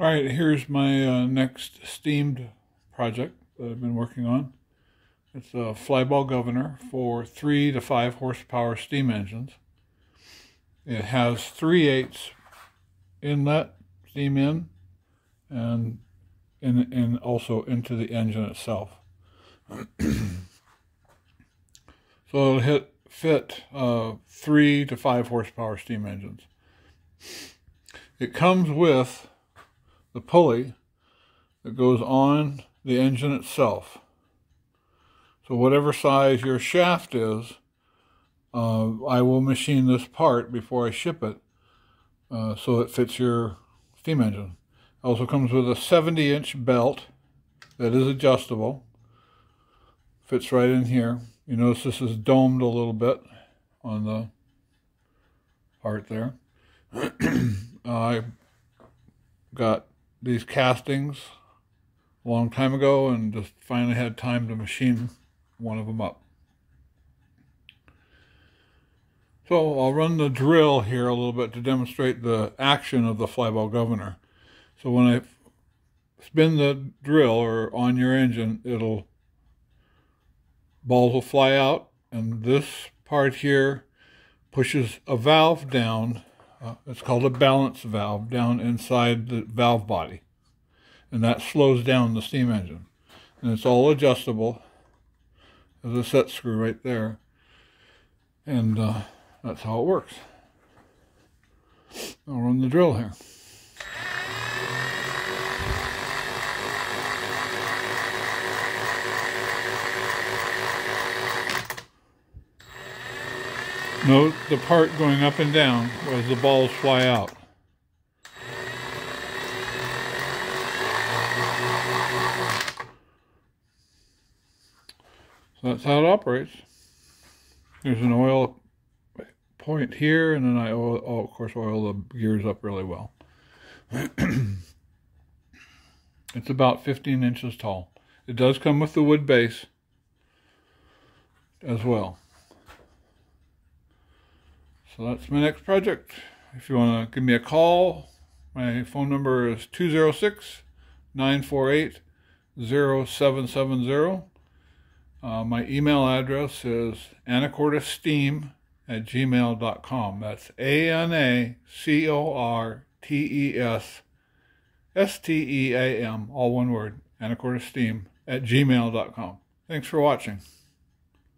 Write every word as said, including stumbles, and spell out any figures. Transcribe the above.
All right, here's my uh, next steamed project that I've been working on. It's a flyball governor for three to five horsepower steam engines. It has three eighths inlet, steam in, and in, and also into the engine itself. So it'll hit, fit uh, three to five horsepower steam engines. It comes with the pulley that goes on the engine itself. So whatever size your shaft is, uh, I will machine this part before I ship it uh, so it fits your steam engine. It also comes with a seventy inch belt that is adjustable. Fits right in here. You notice this is domed a little bit on the part there. I got these castings a long time ago and just finally had time to machine one of them up. So I'll run the drill here a little bit to demonstrate the action of the flyball governor. So when I spin the drill or on your engine, it'll balls will fly out, and this part here pushes a valve down. Uh, it's called a balance valve, down inside the valve body, and that slows down the steam engine. And it's all adjustable. There's a set screw right there, and uh, that's how it works. I'll run the drill here. Note the part going up and down as the balls fly out. So that's how it operates. There's an oil point here, and then I, oil, oh, of course, oil the gears up really well. It's about fifteen inches tall. It does come with the wood base as well. So that's my next project. If you want to give me a call, my phone number is two zero six, nine four eight, zero seven seven zero. Uh, my email address is anacortessteam at gmail dot com. That's A N A C O R T E S S T E A M, all one word, anacortessteam at gmail dot com. Thanks for watching.